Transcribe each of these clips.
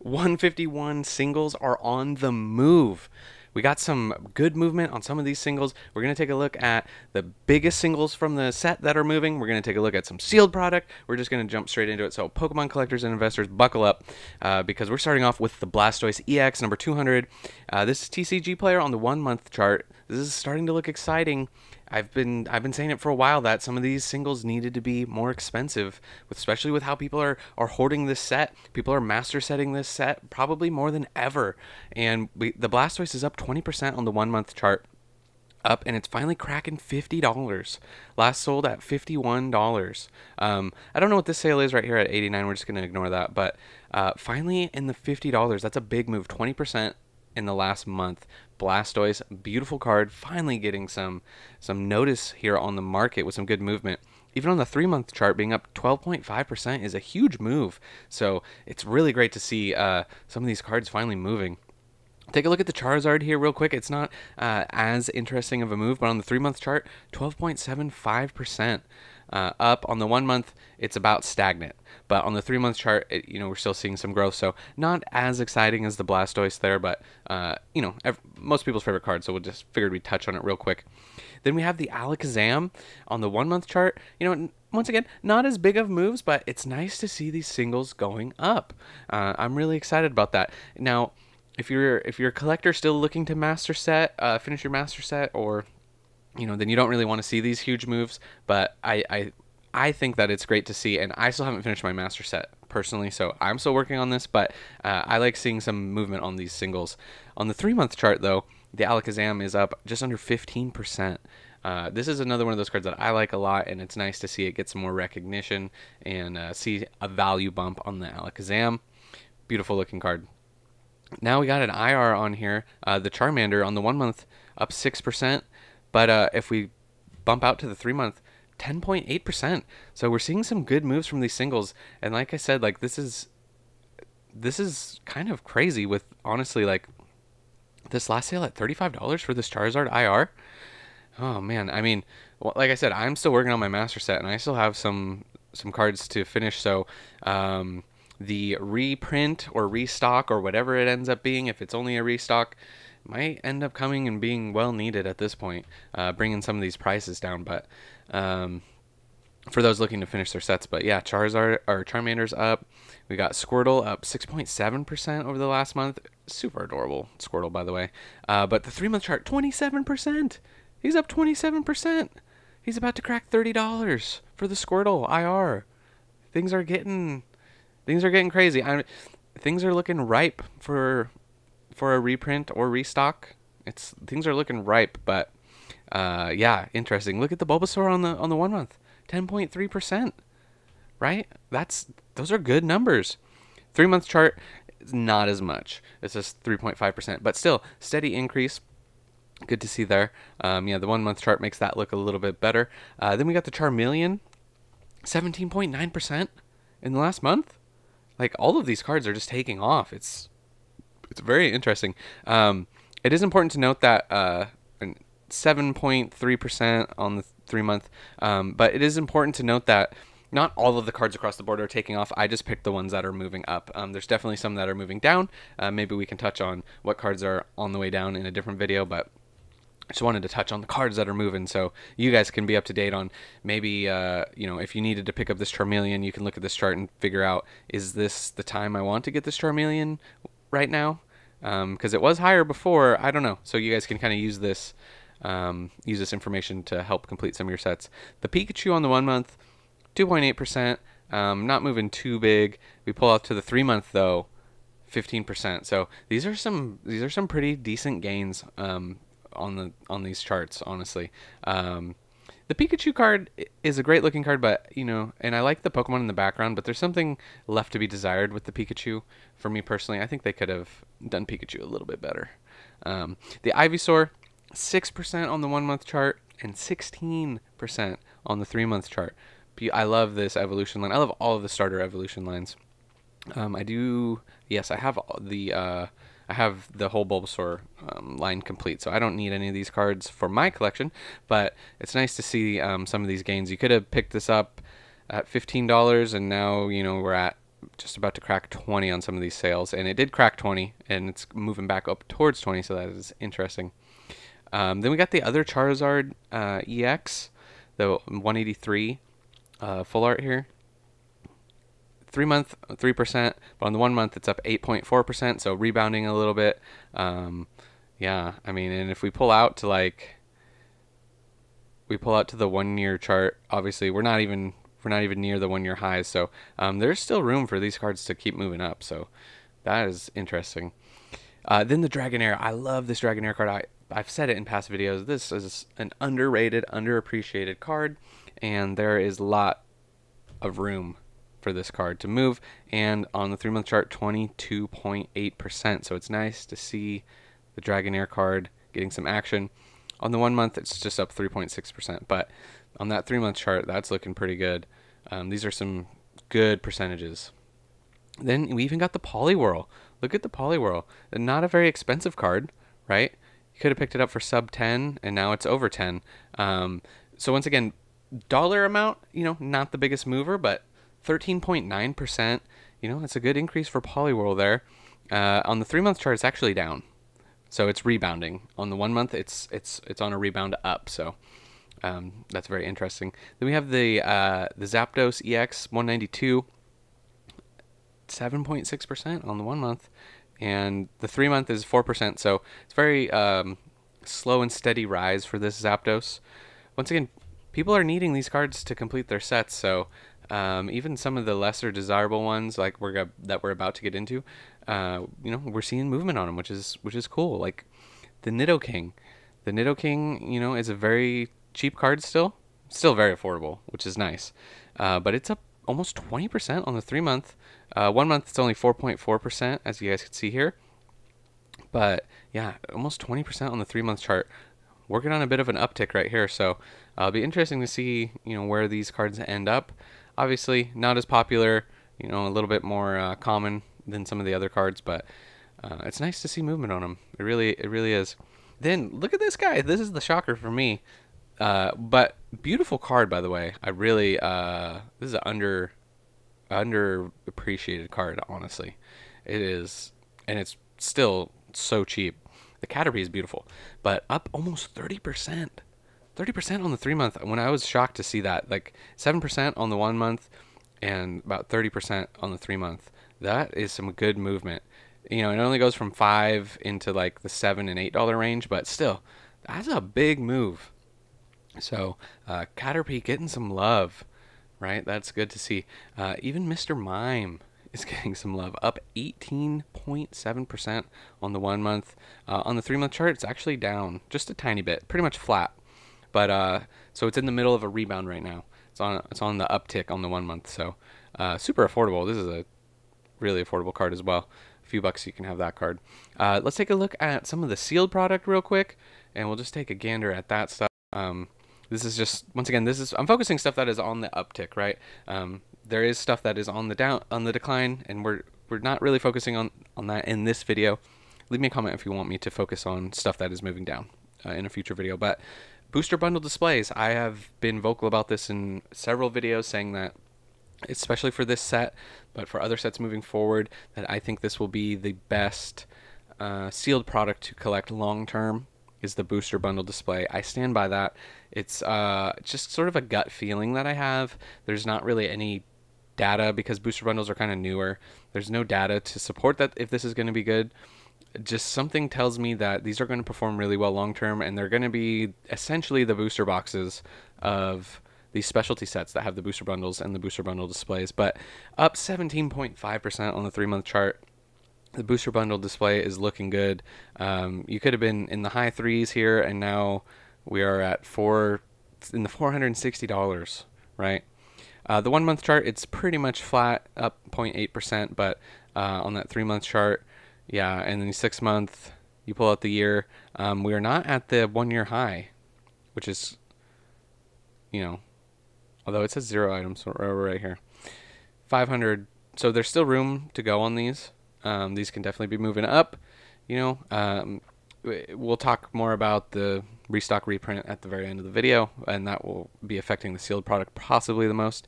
151 singles are on the move. We got some good movement on some of these singles. We're going to take a look at the biggest singles from the set that are moving. We're going to take a look at some sealed product. We're just going to jump straight into it. So Pokemon collectors and investors, buckle up because we're starting off with the Blastoise EX, number 200. This is TCG player on the 1 month chart. This is starting to look exciting. I've been saying it for a while that some of these singles needed to be more expensive, especially with how people are hoarding this set. People are master setting this set probably more than ever. And the Blastoise is up 20% on the 1 month chart, and it's finally cracking $50. Last sold at $51. I don't know what this sale is right here at 89. We're just going to ignore that. But finally in the $50, that's a big move, 20%. In the last month. Blastoise, beautiful card, finally getting some notice here on the market with some good movement. Even on the 3 month chart, being up 12.5% is a huge move. So it's really great to see some of these cards finally moving. Take a look at the Charizard here real quick. It's not as interesting of a move, but on the 3 month chart, 12.75%. Up. On the 1 month, it's about stagnant, but on the 3 month chart, you know, we're still seeing some growth. So not as exciting as the Blastoise there, but you know, most people's favorite card, so we'll just figured we'd touch on it real quick. Then we have the Alakazam on the 1 month chart. You know, once again, not as big of moves, but it's nice to see these singles going up. I'm really excited about that. Now, if you're a collector still looking to master set, finish your master set, or you know, then you don't really want to see these huge moves, but I think that it's great to see, and I still haven't finished my master set personally, so I'm still working on this, but I like seeing some movement on these singles. On the 3 month chart though, the Alakazam is up just under 15%. This is another one of those cards that I like a lot, and it's nice to see it get some more recognition and see a value bump on the Alakazam. Beautiful looking card. Now we got an IR on here, the Charmander on the 1 month up 6%. But if we bump out to the 3 month, 10.8%. So we're seeing some good moves from these singles. And like I said, like this is kind of crazy with, honestly, like this last sale at $35 for this Charizard IR. Oh man, I mean, like I said, I'm still working on my master set and I still have some cards to finish. So, the reprint or restock or whatever it ends up being, if it's only a restock, might end up coming and being well needed at this point, bringing some of these prices down, but for those looking to finish their sets. But yeah, Charmander's up. We got Squirtle up 6.7% over the last month. Super adorable Squirtle, by the way. But the 3 month chart, 27%. He's up 27%. He's about to crack $30 for the Squirtle IR. Things are getting crazy. Things are looking ripe for a reprint or restock. Things are looking ripe, but yeah, interesting. Look at the Bulbasaur on the 1 month, 10.3%. Right? Those are good numbers. 3 month chart, not as much. It's just 3.5%, but still steady increase. Good to see there. Yeah, the 1 month chart makes that look a little bit better. Then we got the Charmeleon, 17.9% in the last month. Like, all of these cards are just taking off. It's very interesting. It is important to note that 7.3% on the 3 month, but it is important to note that not all of the cards across the board are taking off. I just picked the ones that are moving up. There's definitely some that are moving down. Maybe we can touch on what cards are on the way down in a different video, but I just wanted to touch on the cards that are moving so you guys can be up to date on maybe, you know, if you needed to pick up this Charmeleon, you can look at this chart and figure out, is this the time I want to get this Charmeleon right now? Because it was higher before. I don't know. So you guys can kind of use this information to help complete some of your sets. The Pikachu on the 1 month, 2.8%. Not moving too big. We pull out to the 3 month though, 15%. So these are some pretty decent gains on these charts, honestly. The Pikachu card is a great looking card, but, you know, and I like the Pokemon in the background, but there's something left to be desired with the Pikachu. For me personally, I think they could have done Pikachu a little bit better. The Ivysaur, 6% on the 1 month chart and 16% on the 3 month chart. I love this evolution line. I love all of the starter evolution lines. I do, yes, I have the whole Bulbasaur line complete, so I don't need any of these cards for my collection, but it's nice to see some of these gains. You could have picked this up at $15, and now, you know, we're at just about to crack 20 on some of these sales, and it did crack 20, and it's moving back up towards 20, so that is interesting. Then we got the other Charizard EX, the 183 full art here. 3 month, 3%, but on the 1 month it's up 8.4%, so rebounding a little bit. Yeah, I mean, and if we pull out to like, we pull out to the 1 year chart, obviously we're not even near the 1 year highs, so there's still room for these cards to keep moving up, so that is interesting. Then the Dragonair. I love this Dragonair card. I've said it in past videos. This is an underrated, underappreciated card, and there is a lot of room for this card to move. And on the 3 month chart, 22.8%. So it's nice to see the Dragonair card getting some action. On the 1 month, it's just up 3.6%. But on that 3 month chart, that's looking pretty good. These are some good percentages. Then we even got the Poliwhirl. Look at the Poliwhirl. Not a very expensive card, right? You could have picked it up for sub 10, and now it's over 10. So once again, dollar amount, you know, not the biggest mover, but 13.9%, you know, that's a good increase for Poliwhirl there. On the 3 month chart, it's actually down, so it's rebounding. On the 1 month, it's on a rebound up, so that's very interesting. Then we have the Zapdos EX 192, 7.6% on the 1 month, and the 3 month is 4%, so it's very slow and steady rise for this Zapdos. Once again, people are needing these cards to complete their sets, so even some of the lesser desirable ones, like that we're about to get into, you know, we're seeing movement on them, which is cool. Like the Nidoking. The Nidoking, you know, is a very cheap card still very affordable, which is nice. But it's up almost 20% on the 3 month. 1 month it's only 4.4%, as you guys can see here. But yeah, almost 20% on the 3 month chart. Working on a bit of an uptick right here, so it'll be interesting to see, you know, where these cards end up. Obviously, not as popular, you know, a little bit more common than some of the other cards, but it's nice to see movement on them. It really is. Then look at this guy. This is the shocker for me, but beautiful card, by the way. I really this is an underappreciated card, honestly. It is, and it's still so cheap. The Caterpie is beautiful, but up almost 30%. 30% on the 3 month. When I was shocked to see that, like 7% on the 1 month and about 30% on the 3 month. That is some good movement. You know, it only goes from $5 into like the $7 and $8 range, but still, that's a big move. So Caterpie getting some love, right? That's good to see. Even Mr. Mime is getting some love, up 18.7% on the 1 month. On the 3 month chart, it's actually down just a tiny bit, pretty much flat. But so it's in the middle of a rebound right now. It's on the uptick on the 1 month. So super affordable. This is a really affordable card as well. A few bucks you can have that card. Let's take a look at some of the sealed product real quick, and we'll just take a gander at that stuff. This is just, once again, I'm focusing stuff that is on the uptick, right? There is stuff that is on the decline, and we're not really focusing on that in this video. Leave me a comment if you want me to focus on stuff that is moving down in a future video. But booster bundle displays, I have been vocal about this in several videos, saying that especially for this set, but for other sets moving forward, that I think this will be the best sealed product to collect long term, is the booster bundle display. I stand by that. It's just sort of a gut feeling that I have. There's not really any data, because booster bundles are kind of newer. There's no data to support that if this is going to be good. Just something tells me that these are going to perform really well long term, and they're going to be essentially the booster boxes of these specialty sets that have the booster bundles and the booster bundle displays. But up 17.5% on the 3 month chart. The booster bundle display is looking good. You could have been in the high threes here, and now we are at in the $460, right? The 1 month chart, it's pretty much flat, up 0.8%, but on that 3 month chart, yeah, and then 6 month, you pull out the year. We are not at the 1 year high, which is, you know, although it says 0 items right here, 500. So there's still room to go on these. These can definitely be moving up, you know. We'll talk more about the restock reprint at the very end of the video, and that will be affecting the sealed product possibly the most.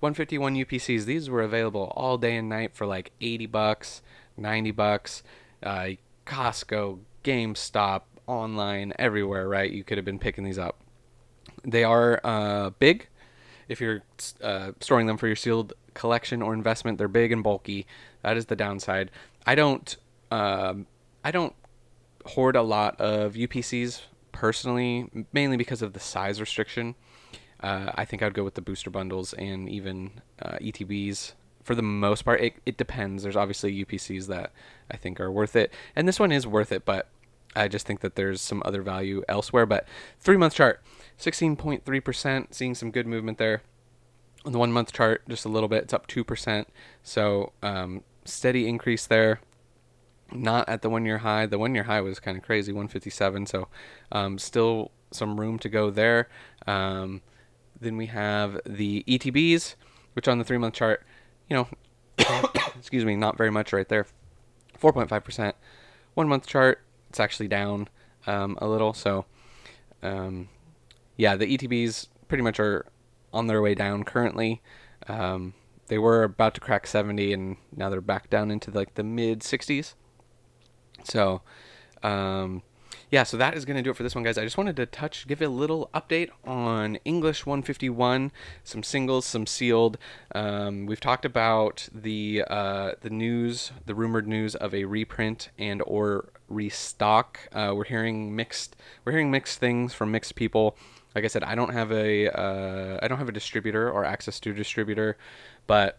151 UPCs, these were available all day and night for like 80 bucks, 90 bucks, Costco, GameStop, online, everywhere, right? You could have been picking these up. They are big. If you're storing them for your sealed collection or investment, they're big and bulky. That is the downside. I don't hoard a lot of UPCs personally, mainly because of the size restriction. I think I'd go with the booster bundles and even ETBs for the most part. It depends. There's obviously UPCs that I think are worth it, and this one is worth it, but I just think that there's some other value elsewhere. But 3-month chart, 16.3%, seeing some good movement there. On the 1-month chart, just a little bit, it's up 2%. So steady increase there. Not at the 1-year high. The 1-year high was kind of crazy, 157. So still some room to go there. Then we have the ETBs, which on the 3-month chart, you know, excuse me, not very much right there. 4.5%. 1-month chart, it's actually down a little. So yeah, the ETBs pretty much are on their way down currently. They were about to crack 70, and now they're back down into like the mid 60s. So yeah, so that is going to do it for this one, guys. I just wanted to give a little update on English 151, some singles, some sealed. We've talked about the rumored news of a reprint and or restock. We're hearing mixed things from mixed people. Like I said, I don't have a distributor or access to a distributor, but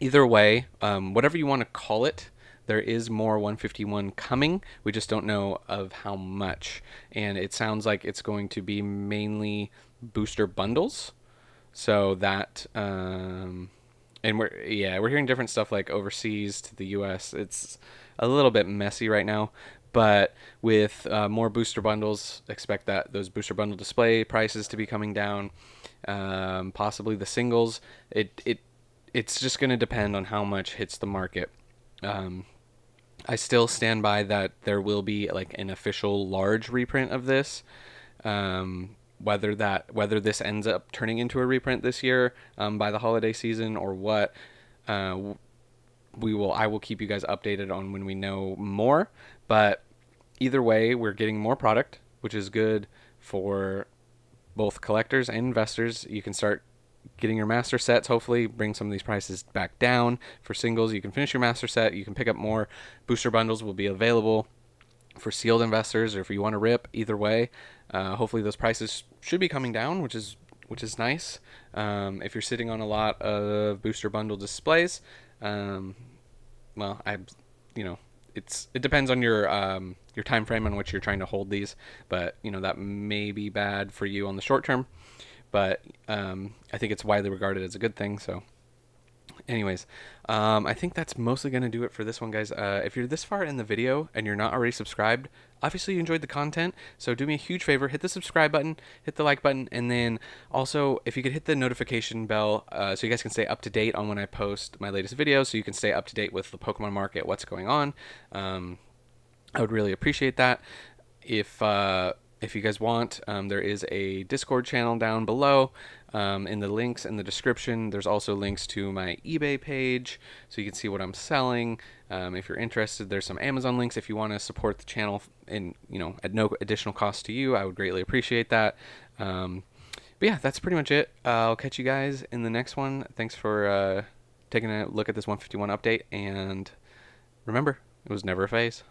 either way, whatever you want to call it, there is more 151 coming. We just don't know of how much, and it sounds like it's going to be mainly booster bundles. So that, and we're hearing different stuff like overseas to the U.S. It's a little bit messy right now. But with more booster bundles, expect that those booster bundle display prices to be coming down, possibly the singles. It's just going to depend on how much hits the market. I still stand by that there will be like an official large reprint of this. Whether this ends up turning into a reprint this year by the holiday season or what, I will keep you guys updated on when we know more. But either way, we're getting more product, which is good for both collectors and investors. You can start getting your master sets, hopefully bring some of these prices back down. For singles, you can finish your master set, you can pick up more. Booster bundles will be available for sealed investors, or if you want to rip. Either way, hopefully those prices should be coming down, which is nice. If you're sitting on a lot of booster bundle displays, well, you know, it depends on your time frame on which you're trying to hold these, but you know, that may be bad for you on the short term, but I think it's widely regarded as a good thing. So anyways, I think that's mostly going to do it for this one, guys. If you're this far in the video and you're not already subscribed, obviously you enjoyed the content, so do me a huge favor, hit the subscribe button, hit the like button, and then also if you could hit the notification bell so you guys can stay up to date on when I post my latest videos, so you can stay up to date with the Pokemon market, what's going on. I would really appreciate that. If you guys want, there is a Discord channel down below in the links in the description. There's also links to my eBay page, so you can see what I'm selling. If you're interested, there's some Amazon links. If you want to support the channel, and you know, at no additional cost to you, I would greatly appreciate that. But yeah, that's pretty much it. I'll catch you guys in the next one. Thanks for taking a look at this 151 update, and remember, it was never a phase.